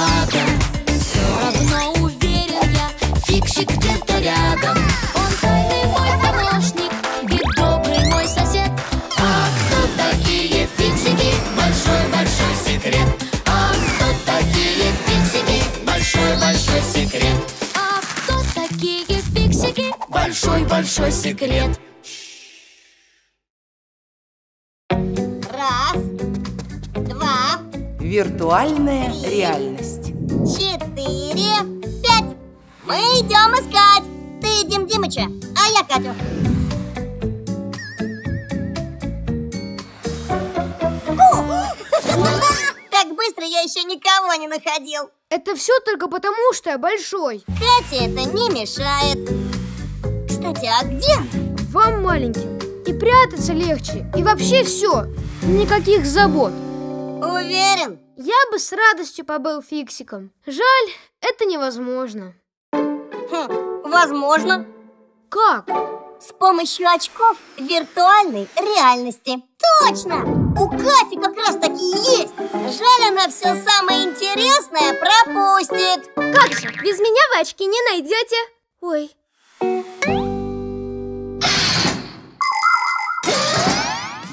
надо. Все равно уверен я, фиксик где-то рядом. Он тайный мой помощник, ведь добрый мой сосед. А кто такие фиксики? Большой-большой секрет. А кто такие фиксики? Большой-большой секрет. А кто такие фиксики? Большой-большой секрет. Виртуальная реальность. 4, 5. Мы идем искать. Ты Дим Димыча, а я Катю. Так быстро я еще никого не находил. Это все только потому, что я большой. Кате это не мешает. Кстати, а где? Вам маленьким. И прятаться легче. И вообще все. Никаких забот. Уверен? Я бы с радостью побыл фиксиком. Жаль, это невозможно. Возможно. Как? С помощью очков виртуальной реальности. Точно! У Кати как раз такие есть. Жаль, она все самое интересное пропустит. Как же, без меня вы очки не найдете. Ой.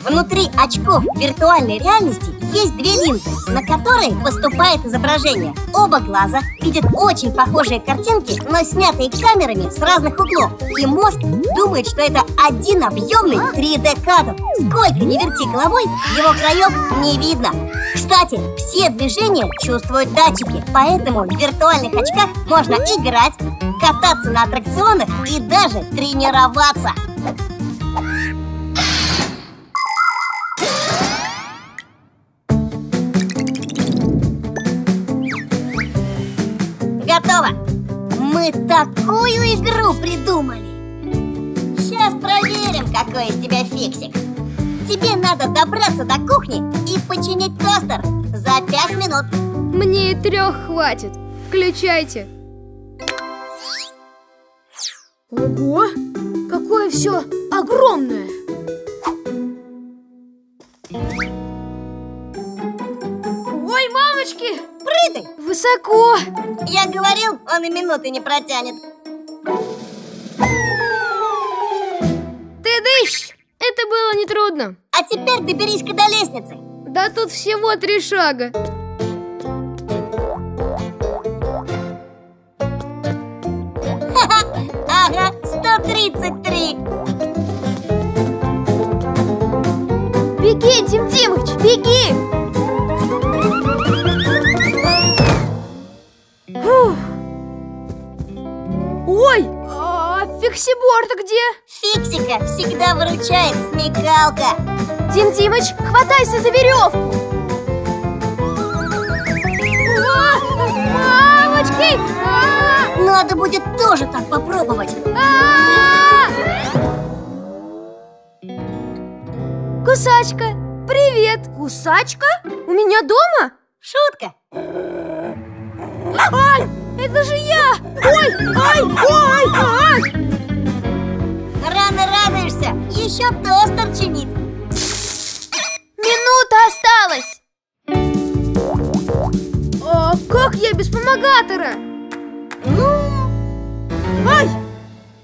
Внутри очков виртуальной реальности есть 2 линзы, на которые поступает изображение. Оба глаза видят очень похожие картинки, но снятые камерами с разных углов. И мозг думает, что это один объемный 3D-кадр. Сколько ни верти головой, его краев не видно. Кстати, все движения чувствуют датчики, поэтому в виртуальных очках можно играть, кататься на аттракционах и даже тренироваться. Готово! Мы такую игру придумали! Сейчас проверим, какой из тебя фиксик. Тебе надо добраться до кухни и починить тостер за 5 минут. Мне и 3 хватит. Включайте. Ого! Какое все огромное! Ой, мамочки! Прыгай! Высоко! Я говорил, он и минуты не протянет. Тыдыщ! Это было нетрудно. А теперь доберись-ка до лестницы. Да тут всего 3 шага. Ага, 133. Беги, Дим Димыч, беги! Ой, а фиксиборд где? Фиксика всегда выручает смекалка. Дим Димыч, хватайся за веревку. Мамочки! Надо будет тоже так попробовать. Кусачка, привет. Кусачка? У меня дома? Шутка. Ай, это же я! Ой, ай, ой, ай! Рано радуешься, еще тостер чинит. Минута осталась. А как я без помогатора? Ну, ай!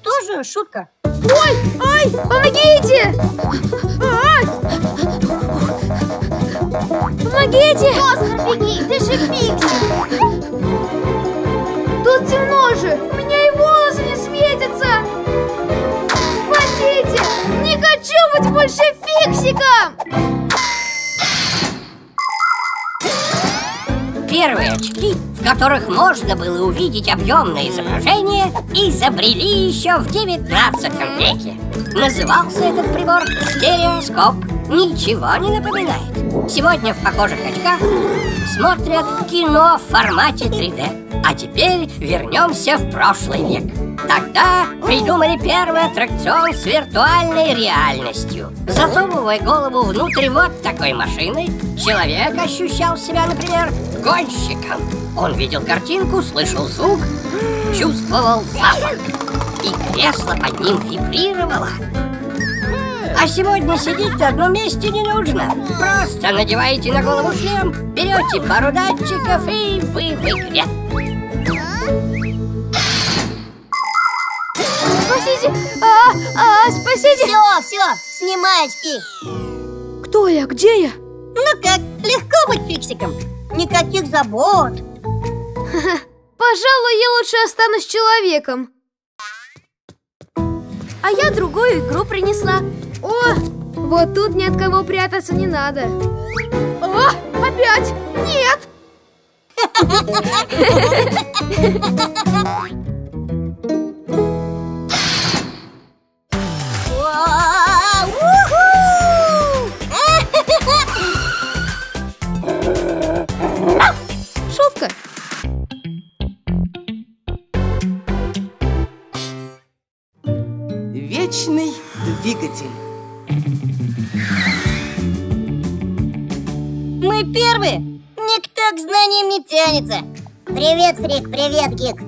Тоже шутка. Ой, ай, помогите! Ай! Помогите! Тостер, беги, ты же фиксик. Тут темно же! У меня и волосы не светятся! Спасите! Не хочу быть больше фиксиком! Первые очки, в которых можно было увидеть объемное изображение, изобрели еще в 19 веке. Назывался этот прибор стереоскоп. Ничего не напоминает. Сегодня в похожих очках смотрят кино в формате 3D. А теперь вернемся в прошлый век. Тогда придумали первый аттракцион с виртуальной реальностью. Засовывая голову внутрь вот такой машины, человек ощущал себя, например, гонщиком. Он видел картинку, слышал звук, чувствовал запах. И кресло под ним вибрировало. А сегодня сидеть в одном месте не нужно. Просто надеваете на голову шлем, берете пару датчиков и вы в игре. Спасите! Спасите! Все, все, снимай очки. Кто я? Где я? Ну как, легко быть фиксиком. Никаких забот. Пожалуй, я лучше останусь человеком. А я другую игру принесла. О, вот тут ни от кого прятаться не надо. О, опять! Нет! Шутка. Вечный двигатель. Мы первые! Никто к знаниям не тянется! Привет, Фрик, привет, Гик!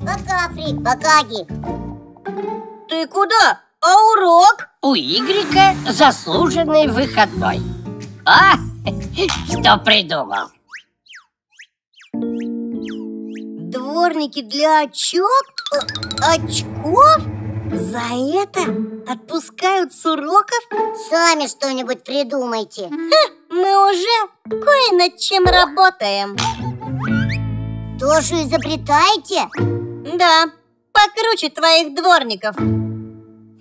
Пока, Фрик, пока, Гик! Ты куда? А урок? У Игрека заслуженный выходной. А? Что придумал? Дворники для очков? За это отпускают с уроков? Сами что-нибудь придумайте. Мы уже кое над чем работаем. Тоже изобретаете? Да, покруче твоих дворников.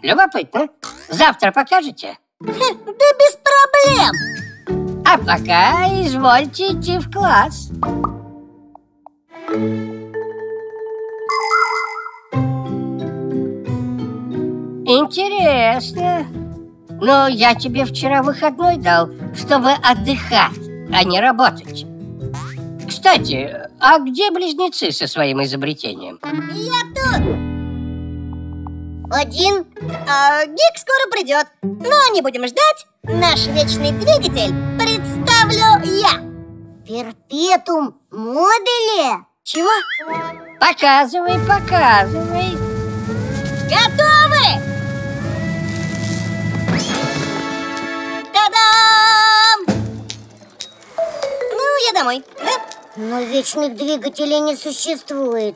Любопытно. Завтра покажете? Да без проблем. А пока извольте идти в класс. Интересно. Но я тебе вчера выходной дал, чтобы отдыхать, а не работать. Кстати, а где близнецы со своим изобретением? Я тут. Один. А Гик скоро придет. Но не будем ждать. Наш вечный двигатель представлю я. Перпетум мобиле. Чего? Показывай, показывай. Готовы? Та-дам! Ну, я домой. Да? Но вечных двигателей не существует.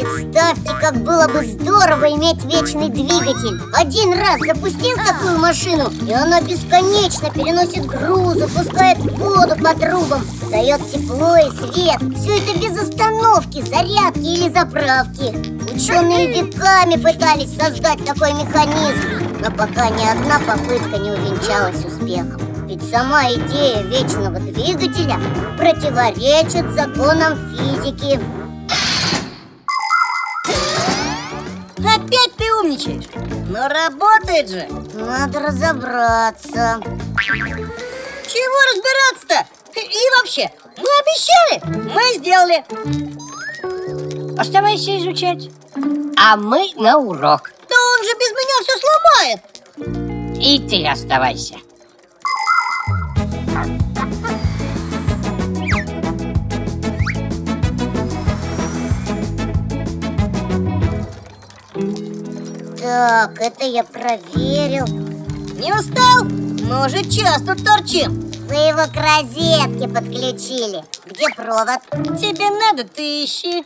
Представьте, как было бы здорово иметь вечный двигатель. Один раз запустил такую машину, и она бесконечно переносит грузы, пускает воду по трубам, дает тепло и свет. Все это без остановки, зарядки или заправки. Ученые веками пытались создать такой механизм, но пока ни одна попытка не увенчалась успехом. Ведь сама идея вечного двигателя противоречит законам физики. Опять ты умничаешь, но работает же. Надо разобраться. Чего разбираться-то? И вообще, мы обещали, мы сделали. Оставайся изучать. А мы на урок. Да он же без меня все сломает. И ты оставайся. Так, это я проверил. Не устал? Мы уже час тут торчим. Вы его к розетке подключили. Где провод? Тебе надо, ты ищи.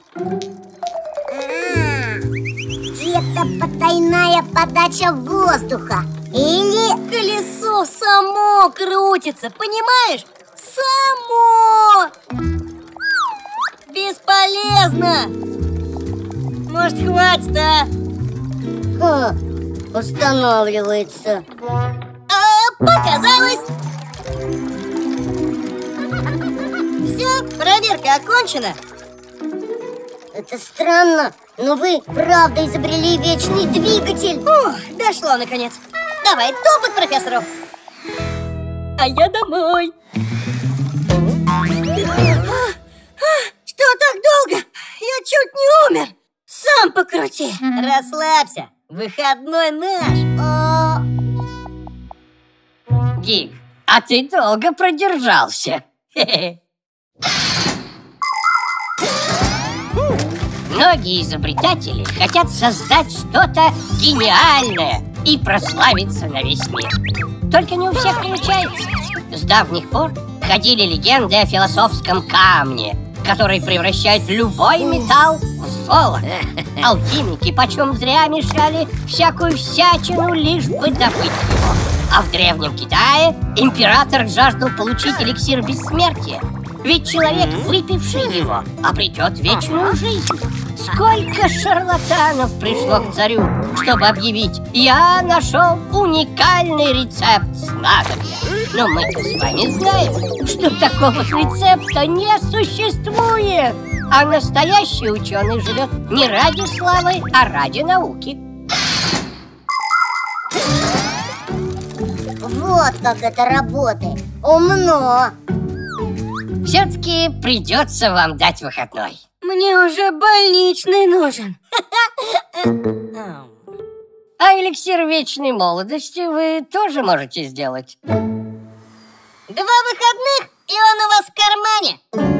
Где-то потайная подача воздуха. Или... Колесо само крутится, понимаешь? Само! Бесполезно! Может, хватит, а? О, устанавливается. Показалось. Все, проверка окончена. Это странно, но вы правда изобрели вечный двигатель. Ух, дошло наконец. Давай топай к профессору. А я домой. Что так долго? Я чуть не умер. Сам покрути. Расслабься. Выходной наш. Гик, а ты долго продержался. Многие изобретатели хотят создать что-то гениальное и прославиться на весь мир. Только не у всех получается. С давних пор ходили легенды о философском камне, который превращает любой металл в золото. Алхимики почем зря мешали всякую всячину, лишь бы добыть его. А в Древнем Китае император жаждал получить эликсир бессмертия, ведь человек, выпивший его, обретет вечную жизнь. Сколько шарлатанов пришло к царю, чтобы объявить: я нашел уникальный рецепт снадобья. Но мы-то с вами знаем, что такого рецепта не существует. А настоящий ученый живет не ради славы, а ради науки. Вот как это работает. Умно. Все-таки придется вам дать выходной. Мне уже больничный нужен. А эликсир вечной молодости вы тоже можете сделать. 2 выходных, и он у вас в кармане.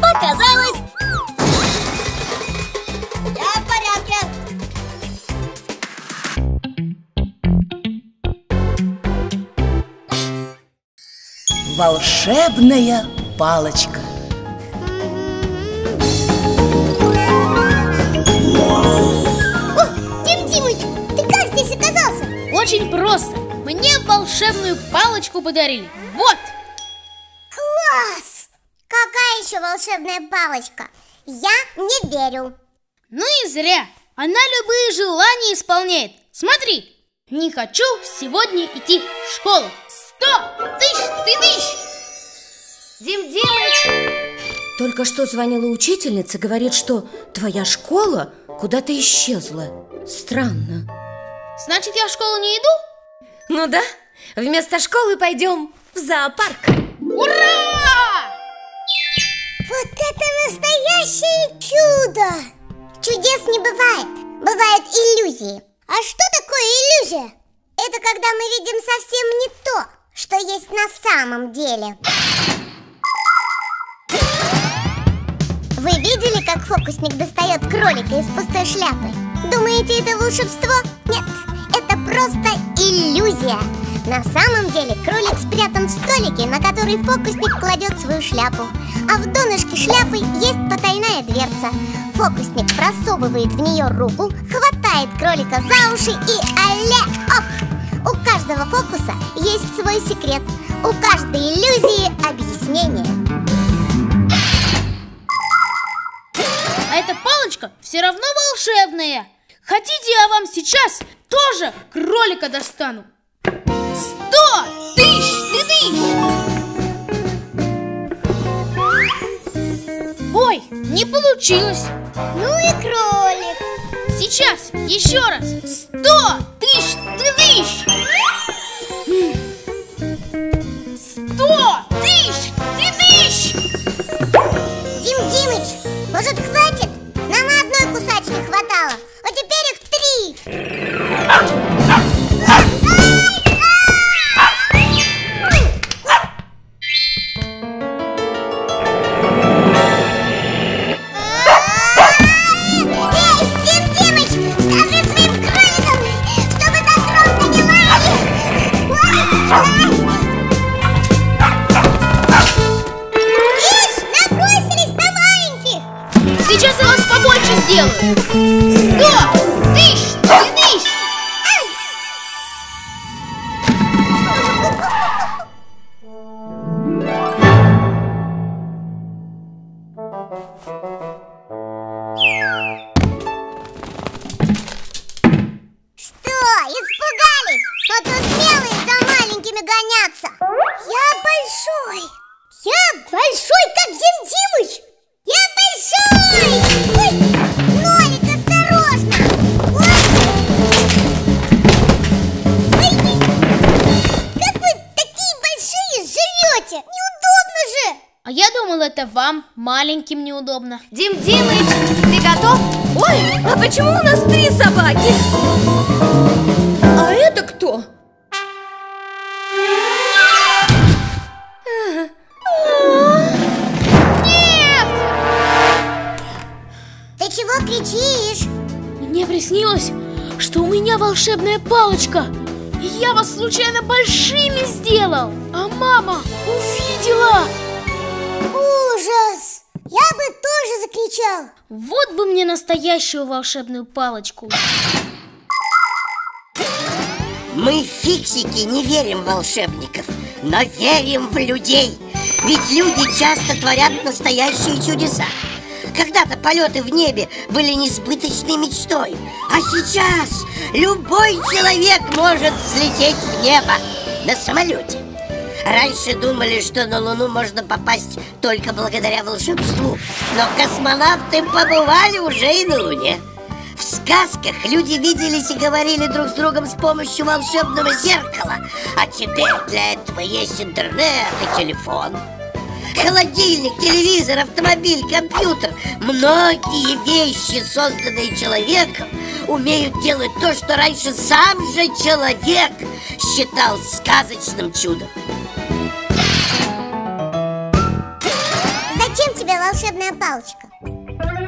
Показалось. Я в порядке. Волшебная палочка. О, Дим Димыч, ты как здесь оказался? Очень просто. Мне волшебную палочку подарили. Вот. Класс! Какая еще волшебная палочка? Я не верю. Ну и зря. Она любые желания исполняет. Смотри. Не хочу сегодня идти в школу. 100 тысяч тыдыщ! Дим Димыч! Только что звонила учительница, говорит, что твоя школа куда-то исчезла. Странно. Значит, я в школу не иду? Ну да, вместо школы пойдем в зоопарк. Ура! Вот это настоящее чудо! Чудес не бывает, бывают иллюзии. А что такое иллюзия? Это когда мы видим совсем не то, что есть на самом деле. Вы видели, как фокусник достает кролика из пустой шляпы? Думаете, это волшебство? Нет, это просто иллюзия. На самом деле кролик спрятан в столике, на который фокусник кладет свою шляпу. А в донышке шляпы есть потайная дверца. Фокусник просовывает в нее руку, хватает кролика за уши и але-оп! У каждого фокуса есть свой секрет. У каждой иллюзии объяснение. А эта палочка все равно волшебная. Хотите, я вам сейчас тоже кролика достану? 100 тысяч тыдыщ! Ой, не получилось. Ну и кролик. Сейчас, еще раз. 100 тысяч тыдыщ! 100 тысяч тыдыщ! Дим Димыч, может, хватит? Нам одной кусачки хватало, а теперь их 3. Маленьким неудобно. Дим Димыч, ты готов? Ой, а почему у нас 3 собаки? А это кто? говоришь? Мне приснилось, что у меня волшебная палочка, и я вас случайно большими сделал, а мама увидела. Ужас! Я бы тоже закричал. Вот бы мне настоящую волшебную палочку. Мы, фиксики, не верим в волшебников, но верим в людей. Ведь люди часто творят настоящие чудеса. Когда-то полеты в небе были несбыточной мечтой, а сейчас любой человек может взлететь в небо на самолете. Раньше думали, что на Луну можно попасть только благодаря волшебству, но космонавты побывали уже и на Луне. В сказках люди виделись и говорили друг с другом с помощью волшебного зеркала, а теперь для этого есть интернет и телефон. Холодильник, телевизор, автомобиль, компьютер. Многие вещи, созданные человеком, умеют делать то, что раньше сам же человек считал сказочным чудом. Зачем тебе волшебная палочка?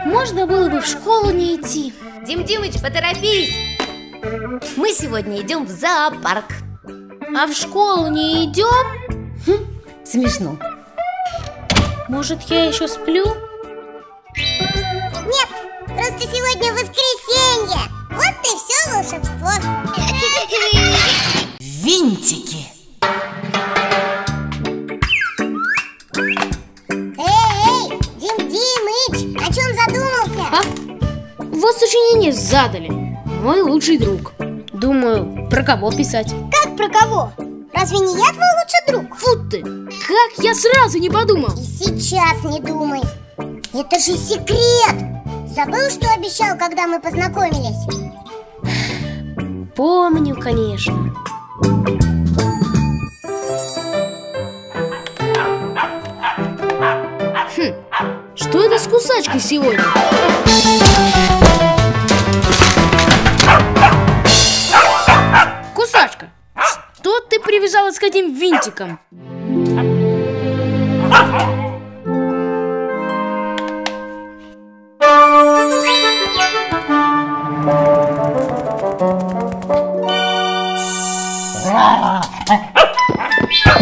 Можно было бы в школу не идти. Дим Димыч, поторопись! Мы сегодня идем в зоопарк. А в школу не идем? Хм, смешно. Может, я еще сплю? Нет, просто сегодня воскресенье. Вот и все волшебство. Винтики. Эй, Дим Димыч, о чем задумался? А? Вот сочинение задали. Мой лучший друг. Думаю, про кого писать? Как про кого? Разве не я твой лучший друг? Фу ты! Как я сразу не подумал! И сейчас не думай! Это же секрет! Забыл, что обещал, когда мы познакомились? Помню, конечно. Хм, что это с Кусачкой сегодня? Кусачка! Что ты привязалась к этим винтикам?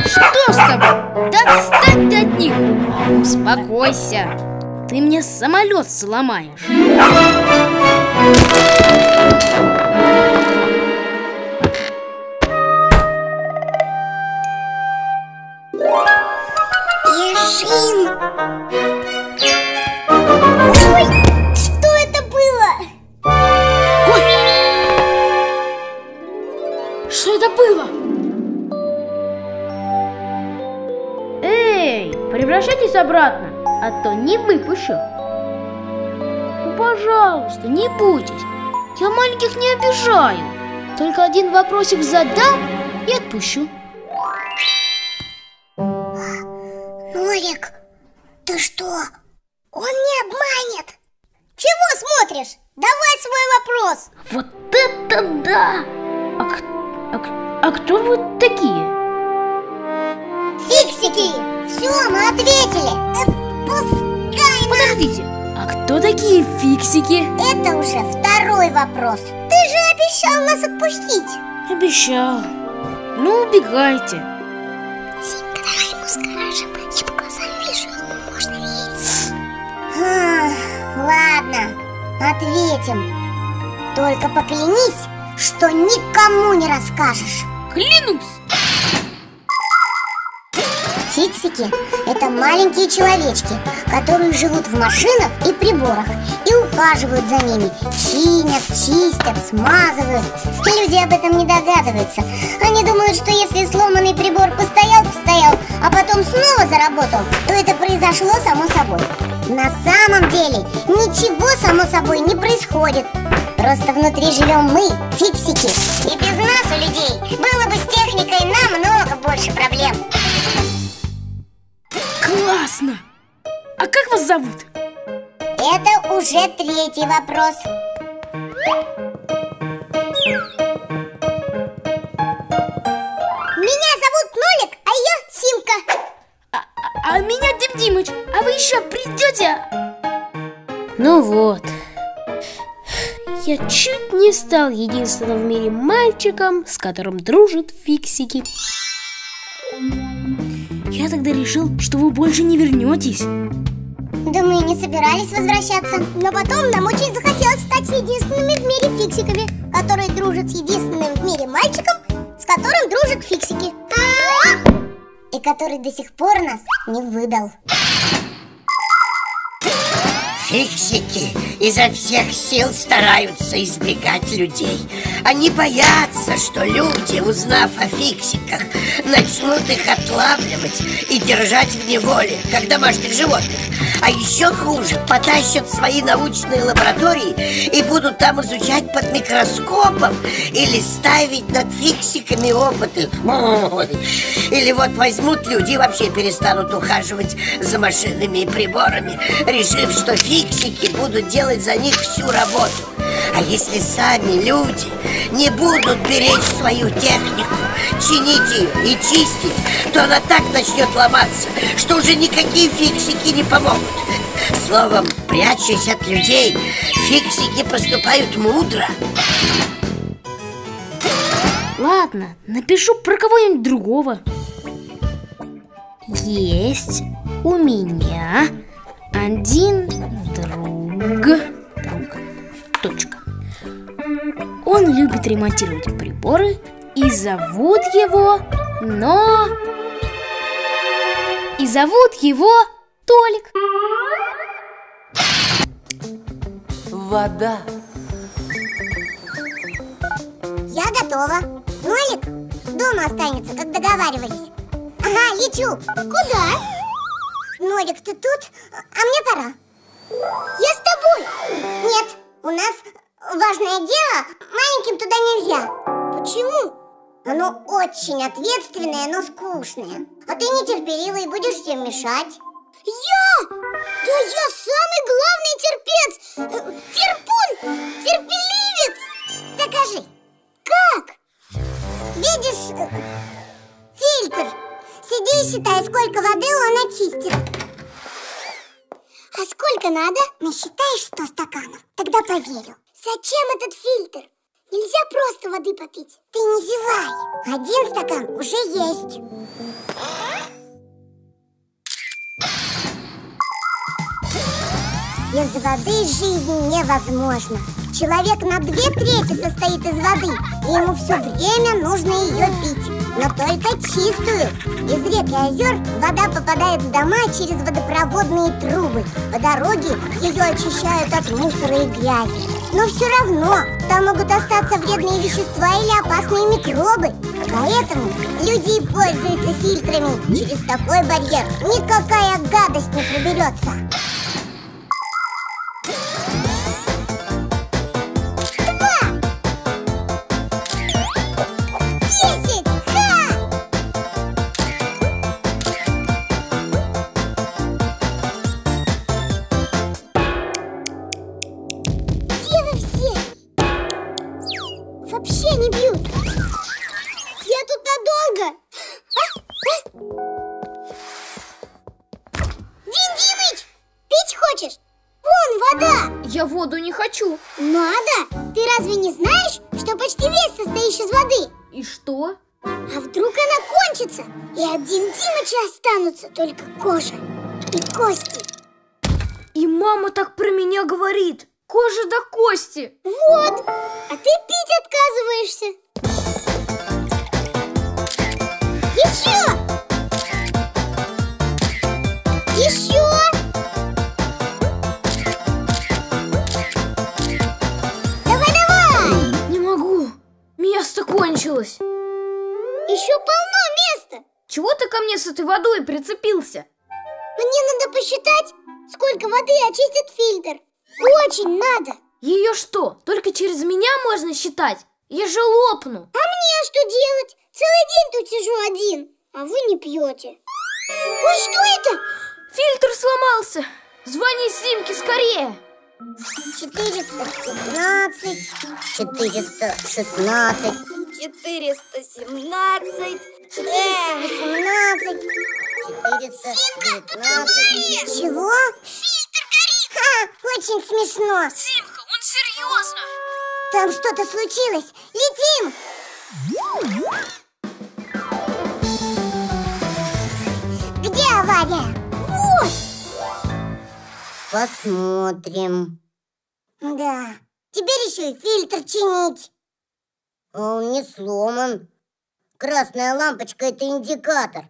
Что с тобой? Да отстань ты от них! Успокойся! Ты мне самолет сломаешь! Превращайтесь обратно, а то не выпущу. Ну, пожалуйста, не бойтесь. Я маленьких не обижаю. Только один вопросик задам и отпущу. Нолик, ты что? Он не обманет. Чего смотришь? Давай свой вопрос. Вот это да! А кто вы такие? Фиксики! Все, мы ответили! Отпускай нас! Подождите, а кто такие фиксики? Это уже второй вопрос. Ты же обещал нас отпустить. Обещал. Ну, убегайте. Симка, давай ему скажем. Я по глазам вижу, ему можно верить. Ладно, ответим. Только поклянись, что никому не расскажешь. Клянусь! Фиксики – это маленькие человечки, которые живут в машинах и приборах и ухаживают за ними, чинят, чистят, смазывают. И люди об этом не догадываются. Они думают, что если сломанный прибор постоял, а потом снова заработал, то это произошло само собой. На самом деле ничего само собой не происходит. Просто внутри живем мы, фиксики. И без нас, у людей, было бы с техникой намного больше проблем. Классно! А как вас зовут? Это уже третий вопрос. Меня зовут Нолик, а я Симка. А меня Дим Димыч. А вы еще придете? Ну вот. Я чуть не стал единственным в мире мальчиком, с которым дружат фиксики. Я тогда решил, что вы больше не вернетесь. Да мы и не собирались возвращаться, но потом нам очень захотелось стать единственными в мире фиксиками, которые дружат с единственным в мире мальчиком, с которым дружат фиксики. И который до сих пор нас не выдал. Фиксики изо всех сил стараются избегать людей. Они боятся, что люди, узнав о фиксиках, начнут их отлавливать и держать в неволе, как домашних животных. А еще хуже, потащат в свои научные лаборатории и будут там изучать под микроскопом или ставить над фиксиками опыты. Или вот возьмут люди и вообще перестанут ухаживать за машинами и приборами, решив, что фиксики будут делать за них всю работу. А если сами люди не будут беречь свою технику, чинить ее и чистить, то она так начнет ломаться, что уже никакие фиксики не помогут. Словом, прячась от людей, фиксики поступают мудро. Ладно, напишу про кого-нибудь другого. Есть у меня один друг. Точка. Он любит ремонтировать приборы и зовут его, Толик. Вода. Я готова. Нолик дома останется, как договаривались. Ага, лечу. Куда? Нолик, ты тут? А мне пора. Я с тобой. Нет, у нас важное дело. Маленьким туда нельзя. Почему? Оно очень ответственное, но скучное. А ты нетерпеливый и будешь всем мешать. Я? Да я самый главный терпец! Терпун! Терпеливец! Докажи. Как? Видишь, фильтр. Сиди и считай, сколько воды он очистит. А сколько надо? Насчитаешь 100 стаканов, тогда поверю. Зачем этот фильтр? Нельзя просто воды попить. Ты не зевай. 1 стакан уже есть. Без воды жизнь невозможна. Человек на 2/3 состоит из воды, и ему все время нужно ее пить. Но только чистую. Из рек и озер вода попадает в дома через водопроводные трубы. По дороге ее очищают от мусора и грязи. Но все равно там могут остаться вредные вещества или опасные микробы. Поэтому люди пользуются фильтрами. Через такой барьер никакая гадость не проберется. Я воду не хочу. Надо! Ты разве не знаешь, что почти весь состоишь из воды? И что? А вдруг она кончится, и от Дим Димыча останутся только кожа и кости. И мама так про меня говорит. Кожа до кости. Вот! А ты пить отказываешься. Еще! Еще! Кончилось. Еще полно места. Чего ты ко мне с этой водой прицепился? Мне надо посчитать, сколько воды очистит фильтр. Очень надо. Ее что, только через меня можно считать? Я же лопну. А мне что делать? Целый день тут сижу один, а вы не пьете. Ой, что это? Фильтр сломался. Звони Симке скорее. 415, 416, 417, 418, 419. Чего? Фильтр горит! Ха, очень смешно. Симка, он серьезно. Серьезно? Там что-то случилось. Летим! Где авария? Вот! Посмотрим. Да. Теперь еще и фильтр чинить. Он не сломан. Красная лампочка – это индикатор.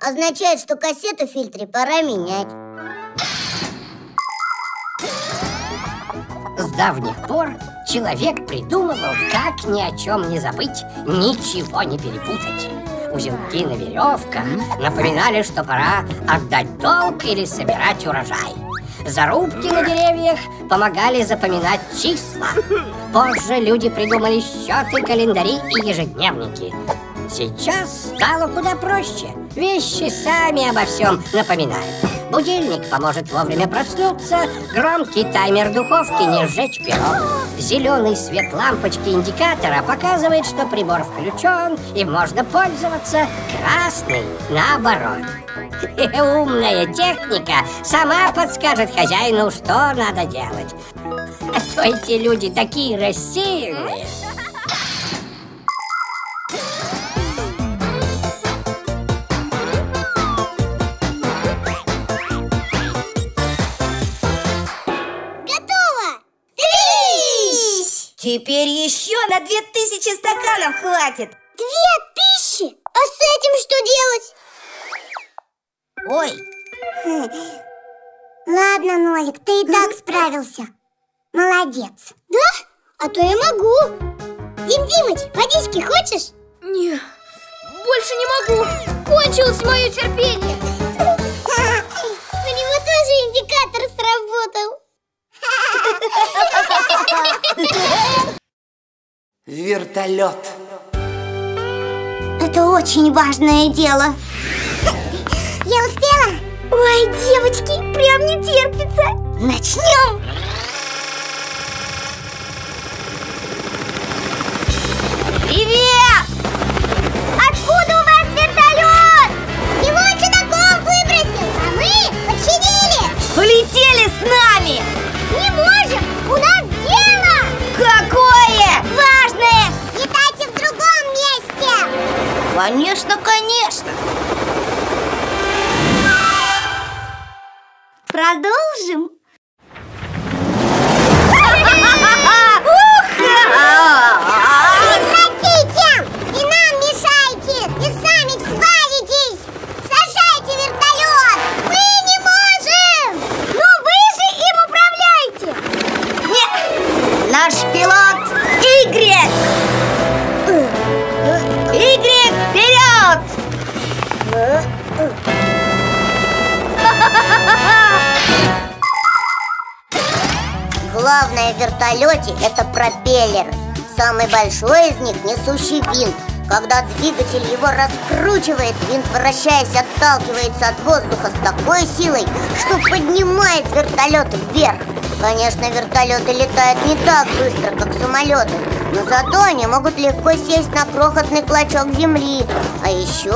Означает, что кассету в фильтре пора менять. С давних пор человек придумывал, как ни о чем не забыть, ничего не перепутать. Узелки на веревках напоминали, что пора отдать долг или собирать урожай. Зарубки на деревьях помогали запоминать числа. Позже люди придумали счеты, календари и ежедневники. Сейчас стало куда проще. Вещи сами обо всем напоминают. Будильник поможет вовремя проснуться, громкий таймер духовки не сжечь пирог. Зеленый свет лампочки индикатора показывает, что прибор включен и можно пользоваться. Красный наоборот. Умная техника сама подскажет хозяину, что надо делать. А то эти люди такие рассеянные. Теперь еще на 2000 стаканов хватит. 2000? А с этим что делать? Ой. Ладно, Нолик, ты и так справился. Молодец. Да? А то я могу. Дим Димыч, водички хочешь? Не, больше не могу. Кончилось мое терпение. На него тоже индикатор сработал. Вертолет. Это очень важное дело. Я успела? Ой, девочки, прям не терпится. Начнем. Привет! Откуда у вас вертолет? Его Чудаков выбросил, а мы починили. Полетели с нами. Не можем, у нас дело. Какое? Важное. Летайте в другом месте. Конечно, конечно. Продолжим? Прекратите! И нам мешайте! И сами свалитесь! Сажайте вертолет! Мы не можем! Но вы же им управляете! Нет! Наш пилот Игрек! Игрек, вперед! Главное в вертолете — это пропеллер. Самый большой из них — несущий винт. Когда двигатель его раскручивает, винт, вращаясь, отталкивается от воздуха с такой силой, что поднимает вертолет вверх. Конечно, вертолеты летают не так быстро, как самолеты, но зато они могут легко сесть на крохотный клочок земли. А еще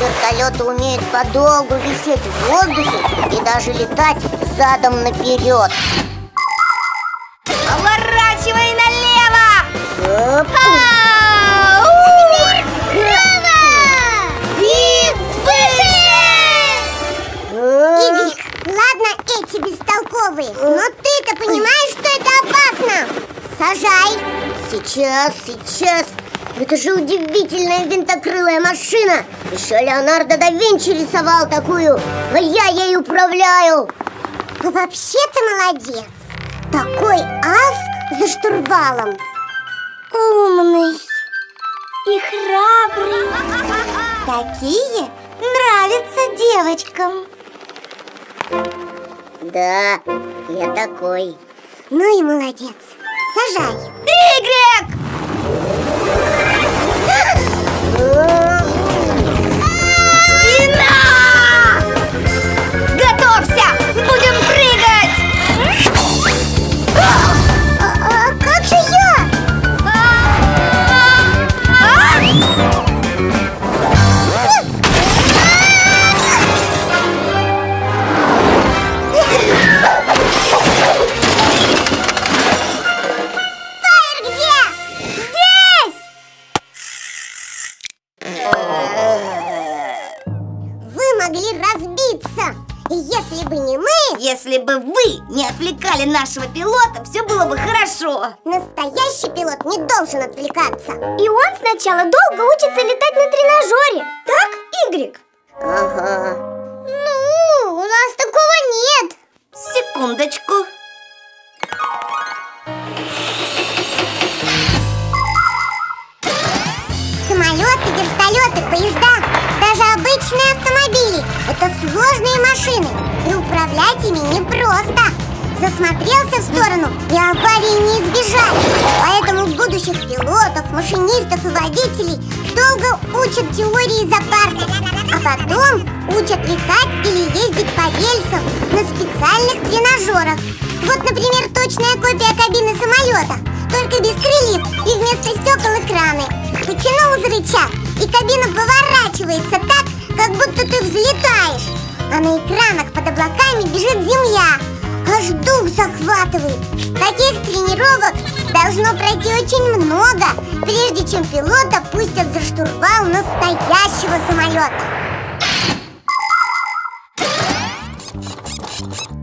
вертолеты умеют подолгу висеть в воздухе и даже летать задом наперед. Поворачивай налево! Игорь, ладно, эти бестолковые, но ты-то понимаешь, что это опасно? Сажай! Сейчас! Это же удивительная винтокрылая машина! Еще Леонардо да Винчи рисовал такую, а я ей управляю! Ну вообще-то молодец! Такой ас за штурвалом. Умный и храбрый. Такие нравятся девочкам. Да, я такой. Ну и молодец. Сажай. Игрек! Стена! Готовься! Будем прыгать! А как же я? Если бы вы не отвлекали нашего пилота, все было бы хорошо. Настоящий пилот не должен отвлекаться. И он сначала долго учится летать на тренажере. Так, Игрек? Ага. Ну, у нас такого нет. Секундочку. Самолеты, вертолеты, поезда, даже обычные автомобили – это сложные машины, и управлять ими непросто. Засмотрелся в сторону, и аварии не избежать. Поэтому будущих пилотов, машинистов и водителей долго учат теории за партой, а потом учат летать или ездить по рельсам на специальных тренажерах. Вот, например, точная копия кабины самолета, только без крыльев и вместо стекол экраны. Потянул за рычаг, и кабина поворачивается так, как будто ты взлетаешь. А на экранах под облаками бежит земля. Аж дух захватывает. Таких тренировок должно пройти очень много, прежде чем пилота пустят за штурвал настоящего самолета.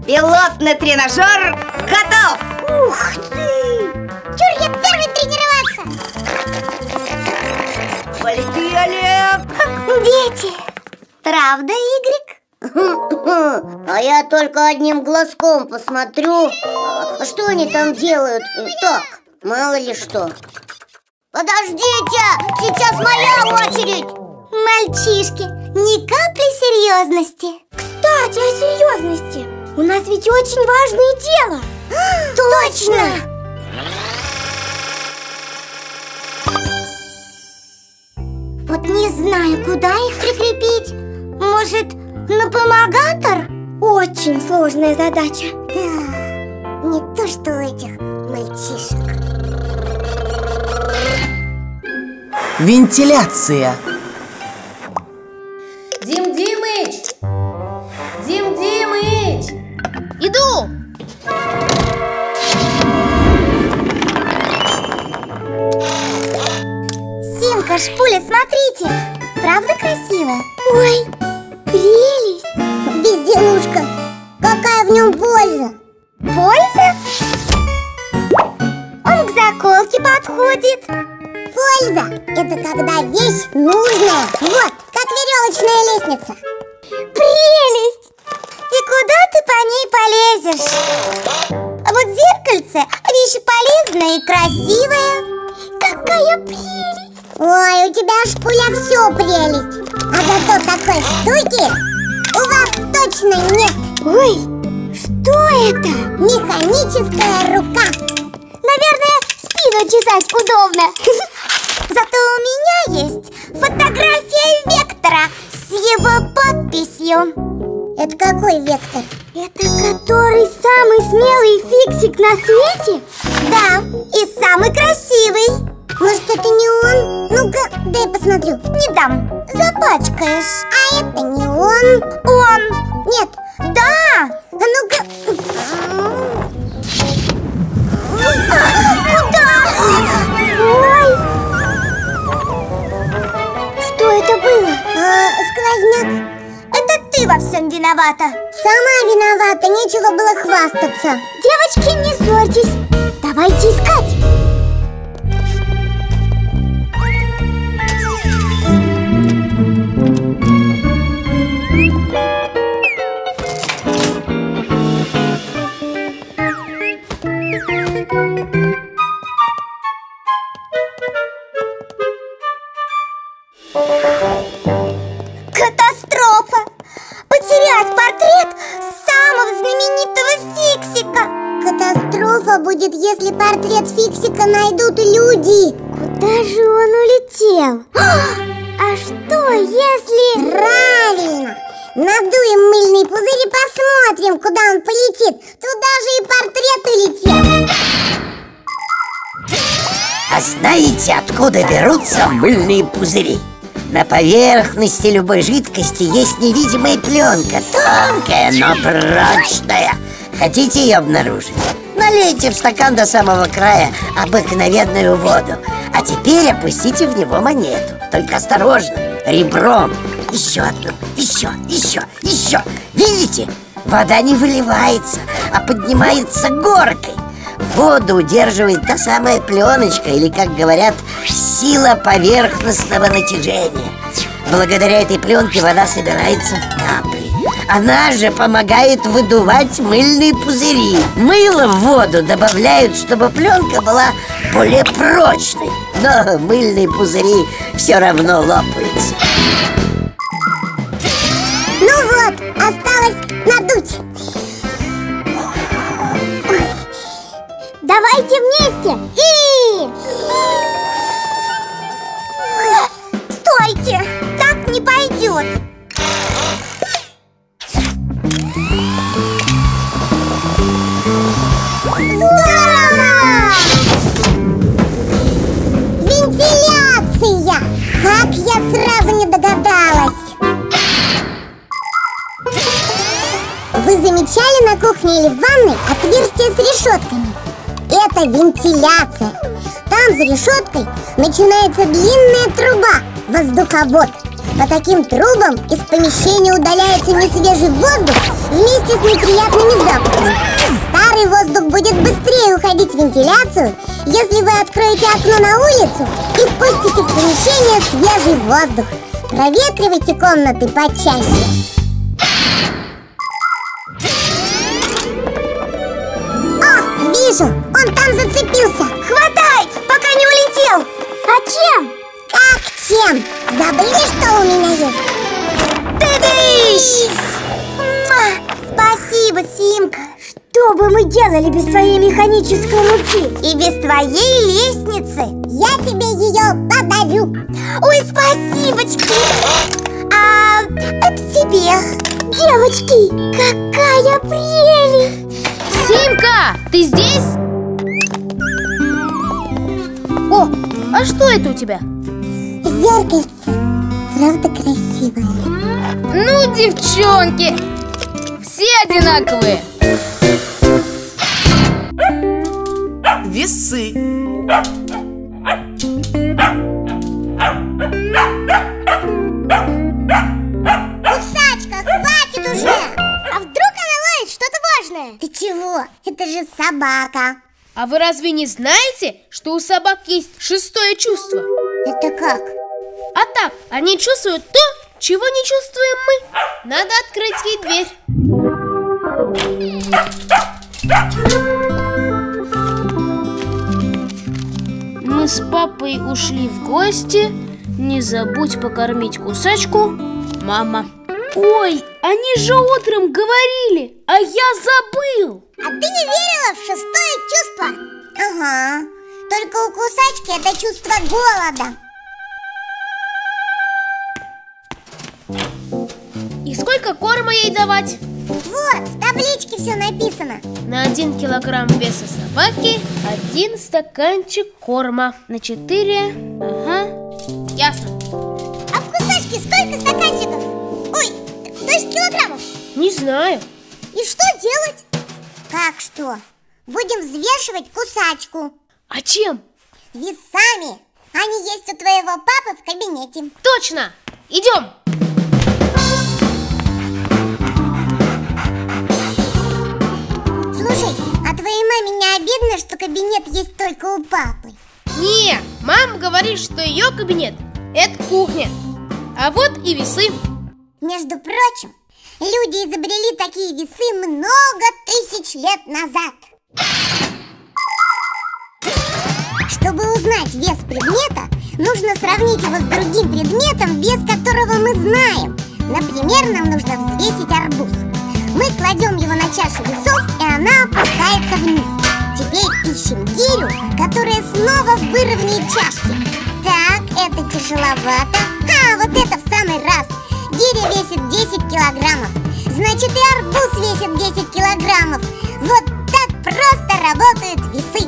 Пилотный тренажер готов! Ух ты! Чур, я первый тренироваться! Полети, Олег! Дети! Правда, Игрек? А я только одним глазком посмотрю, что они там делают. Так, мало ли что. Подождите! Сейчас моя очередь! Мальчишки, ни капли серьезности. Кстати, о серьезности. У нас ведь очень важное дело. Точно! Вот не знаю, куда их прикрепить. Может, на помогатор? Очень сложная задача. Да, не то, что у этих мальчишек. Вентиляция. Дим Димыч! Дим Димыч! Иду! Симка, Шпуля, смотрите! Правда красиво? Ой, прелесть! Безделушка! Какая в нем польза? Польза? Он к заколке подходит. Польза – это когда вещь нужная. Вот, как веревочная лестница. Прелесть! И куда ты по ней полезешь? А вот зеркальце – вещь полезная и красивая. Какая прелесть! Ой, у тебя, Шпуля, все прелесть. А зато такой штуки у вас точно нет. Ой, что это? Механическая рука. Наверное, спину чесать удобно. Зато у меня есть фотография Вектора с его подписью. Это какой Вектор? Это который самый смелый фиксик на свете? Да, и самый красивый. Может, это не он? Ну-ка, дай посмотрю. Не дам. Запачкаешь. А это не он. Он. Нет. Да. А ну-ка. Куда? Что это было? Сквозняк. Это ты во всем виновата. Сама виновата. Нечего было хвастаться. Девочки, не ссорьтесь. Давайте искать. Будет, если портрет Фиксика найдут люди. Куда же он улетел? А что, если... Правильно! Надуем мыльный пузырь и посмотрим, куда он полетит. Туда же и портрет улетел. А знаете, откуда берутся мыльные пузыри? На поверхности любой жидкости есть невидимая пленка. Тонкая, но прочная. Хотите ее обнаружить? Налейте в стакан до самого края обыкновенную воду, а теперь опустите в него монету. Только осторожно, ребром. Еще одну, еще, еще, еще. Видите? Вода не выливается, а поднимается горкой. Воду удерживает та самая пленочка, или, как говорят, сила поверхностного натяжения. Благодаря этой пленке вода собирается в капли. Она же помогает выдувать мыльные пузыри. Мыло в воду добавляют, чтобы пленка была более прочной. Но мыльные пузыри все равно лопаются. Ну вот, осталось надуть. Ой. Давайте вместе. И... Стойте, так не пойдет. Здорово! Вентиляция! Как я сразу не догадалась. Вы замечали на кухне или в ванной отверстие с решетками? Это вентиляция. Там за решеткой начинается длинная труба, воздуховод. По таким трубам из помещения удаляется несвежий воздух вместе с неприятными запахами. Старый воздух будет быстрее уходить в вентиляцию, если вы откроете окно на улицу и впустите в помещение свежий воздух. Проветривайте комнаты почаще. Вижу, он там зацепился. Хватай, пока не улетел. А чем? Как чем? Забыли, что у меня есть? Тыдыщ! Спасибо, Симка. Что бы мы делали без твоей механической руки? И без твоей лестницы. Я тебе ее подарю. Ой, спасибочки. А это тебе. Девочки, какая прелесть. Симка, ты здесь? О, а что это у тебя? Зеркальце, правда красивое. Ну, девчонки, все одинаковые. Весы. Кусачка, хватит уже! Ты чего? Это же собака. А вы разве не знаете, что у собак есть шестое чувство? Это как? А так, они чувствуют то, чего не чувствуем мы. Надо открыть ей дверь. Мы с папой ушли в гости. Не забудь покормить Кусачку, мама. Ой, они же утром говорили, а я забыл. А ты не верила в шестое чувство? Ага, только у Кусачки это чувство голода. И сколько корма ей давать? Вот, в табличке все написано. На 1 килограмм веса собаки 1 стаканчик корма. На 4, ага, ясно. А в Кусачке сколько стаканчиков? Ой, то есть килограммов? Не знаю. И что делать? Как что? Будем взвешивать Кусачку. А чем? Весами. Они есть у твоего папы в кабинете. Точно! Идем! Слушай, а твоей маме не обидно, что кабинет есть только у папы? Не, мама говорит, что ее кабинет – это кухня. А вот и весы. Между прочим, люди изобрели такие весы много тысяч лет назад. Чтобы узнать вес предмета, нужно сравнить его с другим предметом, вес которого мы знаем. Например, нам нужно взвесить арбуз. Мы кладем его на чашу весов, и она опускается вниз. Теперь ищем гирю, которая снова выровняет чашки. Так, это тяжеловато. А, вот это в самый раз. Гиря весит 10 килограммов, значит и арбуз весит 10 килограммов. Вот так просто работают весы.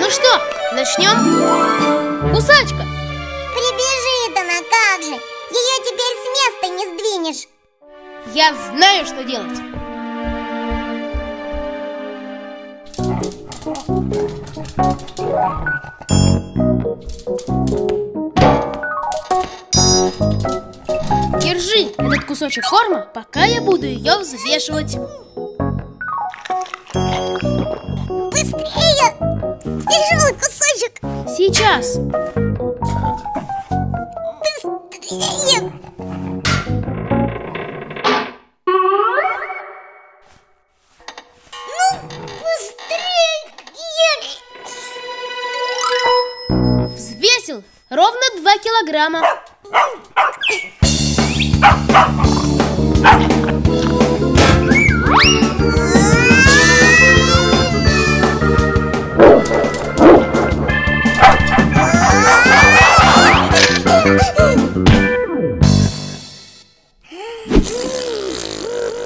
Ну что, начнем? Кусачка! Прибежит она, как же! Ее теперь с места не сдвинешь. Я знаю, что делать. Держи, этот кусочек корма, пока я буду ее взвешивать. Быстрее! Тяжелый кусочек! Сейчас! Быстрее! Ну, быстрее! Взвесил ровно 2 килограмма.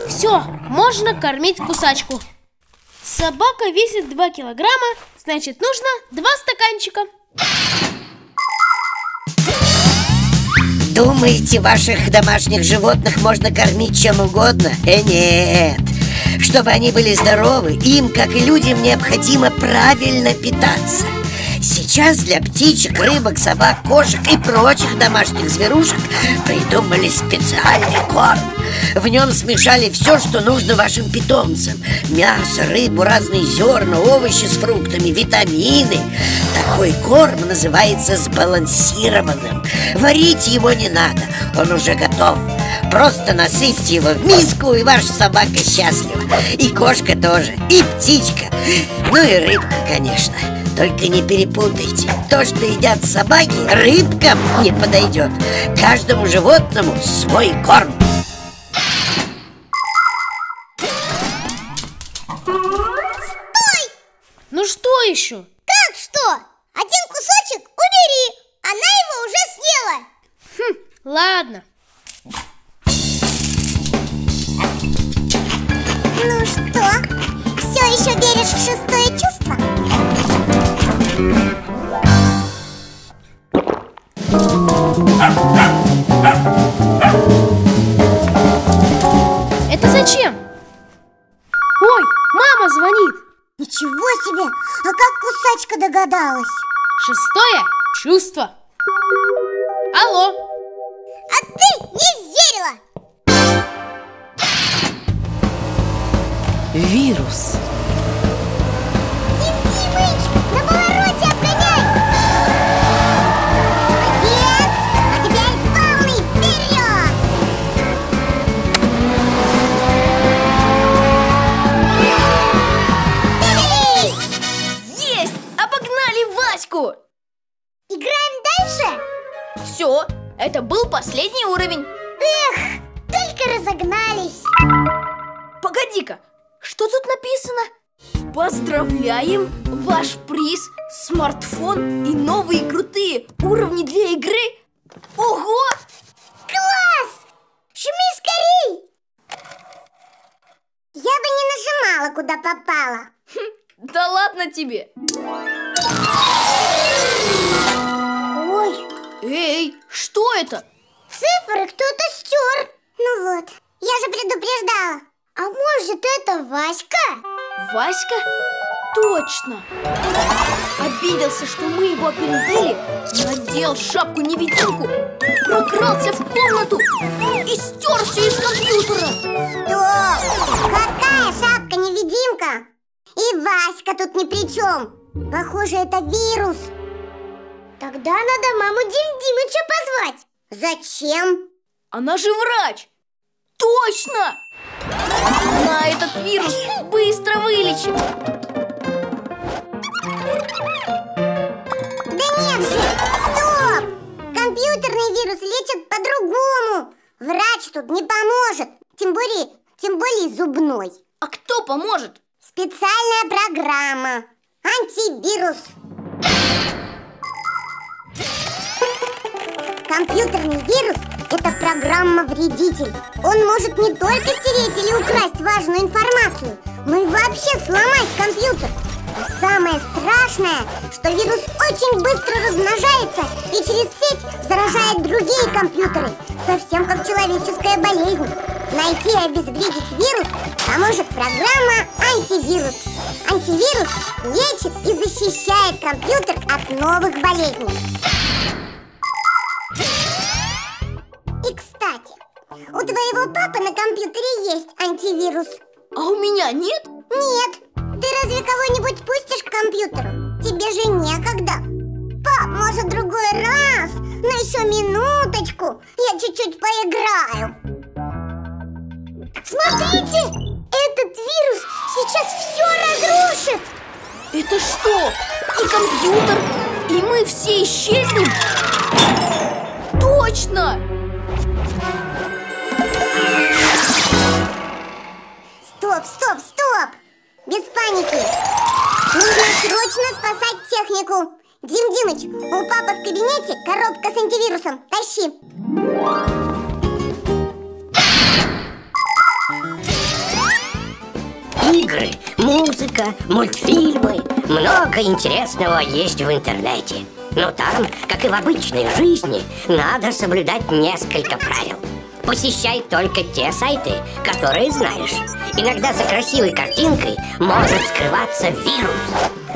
Все, можно кормить кусачку. Собака весит 2 килограмма, значит, нужно 2 стаканчика. Думаете, ваших домашних животных можно кормить чем угодно? Нет. Чтобы они были здоровы, им, как и людям, необходимо правильно питаться. Сейчас для птичек, рыбок, собак, кошек и прочих домашних зверушек придумали специальный корм. В нем смешали все, что нужно вашим питомцам. Мясо, рыбу, разные зерна, овощи с фруктами, витамины. Такой корм называется сбалансированным. Варить его не надо, он уже готов. Просто насыпьте его в миску, и ваша собака счастлива. И кошка тоже, и птичка, ну и рыбка, конечно. Только не перепутайте, то, что едят собаки, рыбкам не подойдет. Каждому животному свой корм. Стой! Ну что еще? Как что? Один кусочек убери, она его уже съела. Ладно. Ну что, все еще веришь в 6-е чувство? Это зачем? Ой, мама звонит. Ничего себе, а как кусачка догадалась? 6-е чувство. Алло. А ты не верила. Вирус. Дим Димыч, на повороте обгоняй! Молодец! А теперь полный вперед! Есть! Обогнали Ваську! Играем дальше? Все, это был последний уровень. Эх, только разогнались. Погоди-ка! Что тут написано? Поздравляем! Ваш приз – смартфон и новые крутые уровни для игры. Ого! Класс! Шуми скорей! Я бы не нажимала, куда попала. Да ладно тебе! Ой! Эй, что это? Цифры кто-то стер. Ну вот, я же предупреждала. А может, это Васька? Васька? Точно! Обиделся, что мы его опередили, надел шапку-невидимку, прокрался в комнату и стер все из компьютера! Стоп! Какая шапка-невидимка? И Васька тут ни при чем! Похоже, это вирус! Тогда надо маму Дим Димыча позвать! Зачем? Она же врач! Точно! Она этот вирус быстро вылечит. Да нет же! Стоп! Компьютерный вирус лечит по-другому. Врач тут не поможет. Тем более зубной. А кто поможет? Специальная программа. Антивирус. Компьютерный вирус – это программа-вредитель. Он может не только стереть или украсть важную информацию, но и вообще сломать компьютер. А самое страшное, что вирус очень быстро размножается и через сеть заражает другие компьютеры, совсем как человеческая болезнь. Найти и обезвредить вирус поможет программа «Антивирус». Антивирус лечит и защищает компьютер от новых болезней. И, кстати, У твоего папы на компьютере есть антивирус. А у меня нет? Нет. Ты разве кого-нибудь пустишь к компьютеру? Тебе же некогда. Пап, может, другой раз? Но еще минуточку. Я чуть-чуть поиграю. Смотрите! Этот вирус сейчас все разрушит. Это что? И компьютер? И мы все исчезнем? Точно! Стоп, стоп, стоп! Без паники! Нужно срочно спасать технику! Дим Димыч, у папы в кабинете коробка с антивирусом. Тащи! Игры, музыка, мультфильмы. Много интересного есть в интернете. Но там, как и в обычной жизни, надо соблюдать несколько правил. Посещай только те сайты, которые знаешь. Иногда за красивой картинкой может скрываться вирус.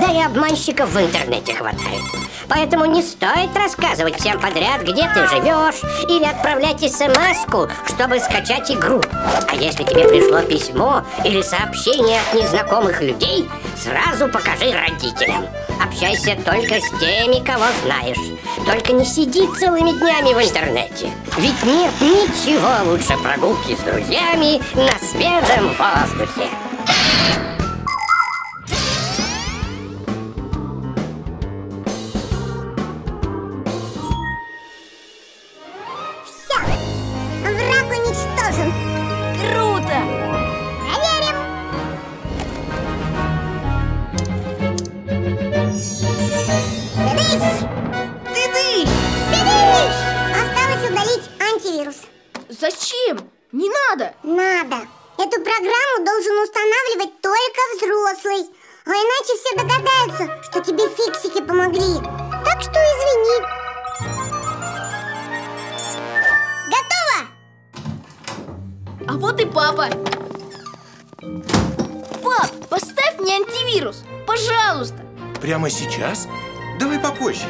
Да и обманщиков в интернете хватает. Поэтому не стоит рассказывать всем подряд, где ты живешь, или отправлять смс-ку, чтобы скачать игру. А если тебе пришло письмо или сообщение от незнакомых людей, сразу покажи родителям. Общайся только с теми, кого знаешь. Только не сиди целыми днями в интернете. Ведь нет ничего лучше прогулки с друзьями на свежем воздухе. Все, враг уничтожен. Круто! Проверим. Тыдыщ! Тыдыщ! Тыдыщ! Осталось удалить антивирус. Зачем? Не надо! Надо! Эту программу должен устанавливать только взрослый. А иначе все догадаются, что тебе фиксики помогли. Так что извини. Готово! А вот и папа. Пап, поставь мне антивирус, пожалуйста. Прямо сейчас? Давай попозже.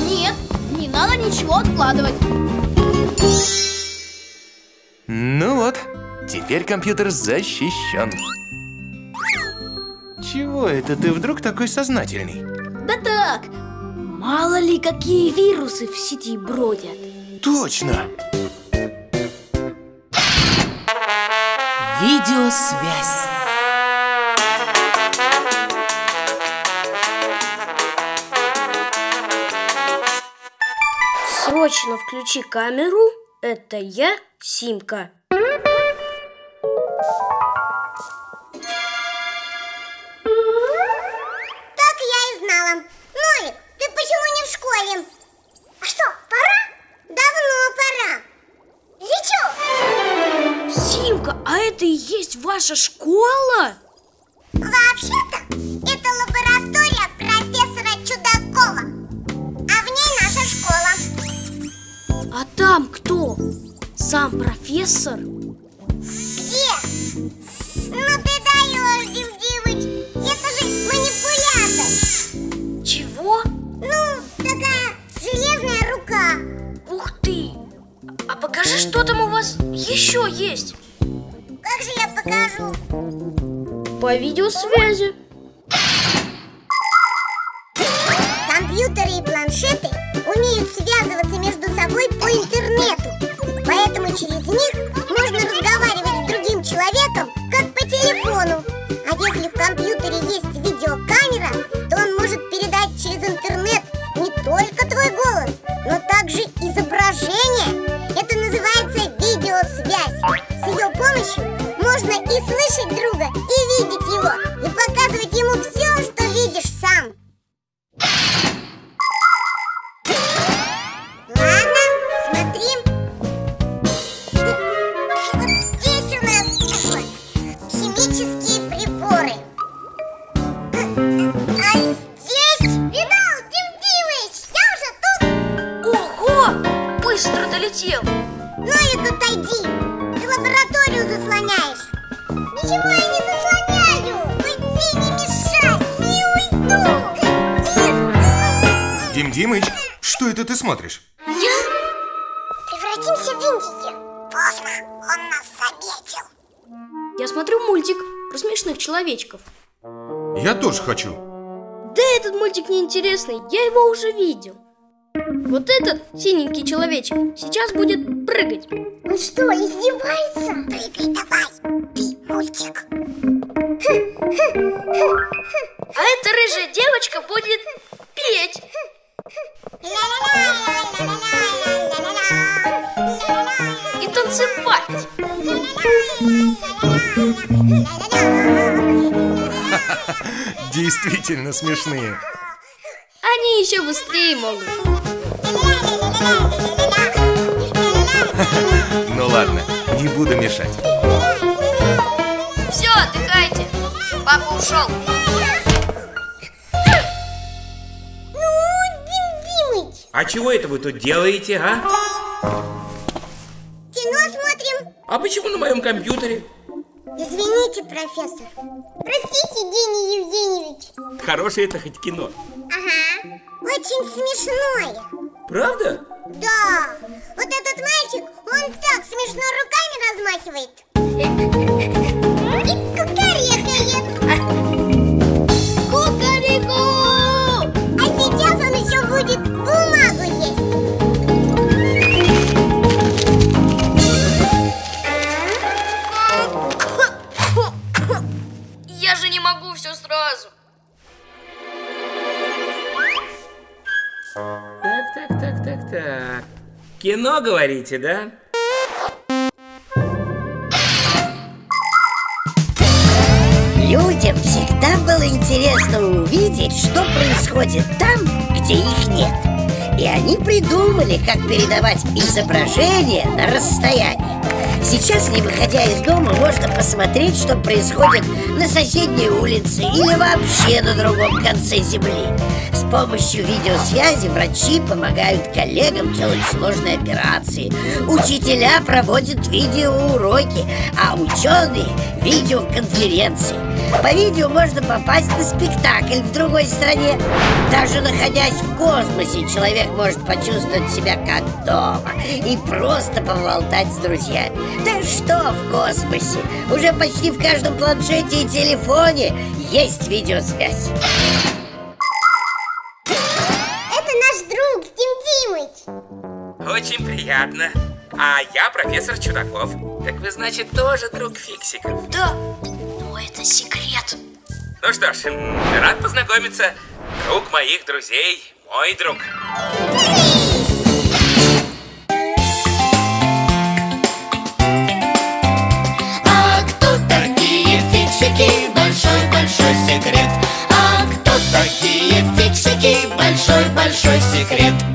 Нет, не надо ничего откладывать. Ну вот. Теперь компьютер защищен. Чего это ты вдруг такой сознательный? Да так, мало ли какие вирусы в сети бродят. Точно! Видеосвязь. Срочно включи камеру. Это я, Симка. Нолик, ты почему не в школе? А что, пора? Давно пора. Лечу! Симка, а это и есть ваша школа? Вообще-то, это лаборатория профессора Чудакова. А в ней наша школа. А там кто? Сам профессор? Где? Ну ты даешь, Дим Димыч. Это же манипулятор. Чего? Ну, такая железная рука. Ух ты! А покажи, что там у вас еще есть. Как же я покажу? По видеосвязи. Компьютеры и планшеты умеют связываться между собой по интернету. Поэтому через них можно разговаривать с другим человеком, как по телефону. А если в компьютере есть видеокамера, то он может передать через интернет не только твой голос, но также изображение. Это называется видеосвязь. С ее помощью можно и слышать друга, и видеть его, и показывать ему все, что видишь сам. Ладно, смотри. Вот здесь у нас химические. Нолик, отойди! Ты лабораторию заслоняешь! Ничего я не заслоняю! Уйди, не мешай! Не уйду! Дим Димыч, что это ты смотришь? Я? Превратимся в индики! Поздно, он нас заметил. Я смотрю мультик про смешных человечков. Я тоже хочу. Да этот мультик неинтересный, я его уже видел. Вот этот синенький человечек сейчас будет прыгать. Он что, издевается? Прыгай давай, ты мультик. А эта рыжая девочка будет петь. И танцевать. Действительно смешные. Они еще быстрее могут. Ну ладно, не буду мешать. Все, отдыхайте. Папа ушел. А чего это вы тут делаете, а? Кино смотрим. А почему на моем компьютере? Извините, профессор. Простите, Евгений Евгеньевич. Хорошее это хоть кино. Ага, очень смешное. Правда? Да, вот этот мальчик, он так смешно руками размахивает. И кукарекает. Кукареку! А сейчас он еще будет бумагу есть. Я же не могу все сразу. Так. Кино, говорите, да? Людям всегда было интересно увидеть, что происходит там, где их нет. И они придумали, как передавать изображение на расстоянии. Сейчас, не выходя из дома, можно посмотреть, что происходит на соседней улице или вообще на другом конце земли. С помощью видеосвязи врачи помогают коллегам делать сложные операции, учителя проводят видеоуроки, а ученые – видеоконференции. По видео можно попасть на спектакль в другой стране. Даже находясь в космосе, человек может почувствовать себя как дома и просто поболтать с друзьями. Да что в космосе? Уже почти в каждом планшете и телефоне есть видеосвязь. Это наш друг Дим Димыч. Очень приятно. А я профессор Чудаков. Так вы, значит, тоже друг фиксиков? Да. Но это секрет. Ну что ж, рад познакомиться. Друг моих друзей, мой друг. Большой-большой секрет. А кто такие фиксики? Большой-большой секрет.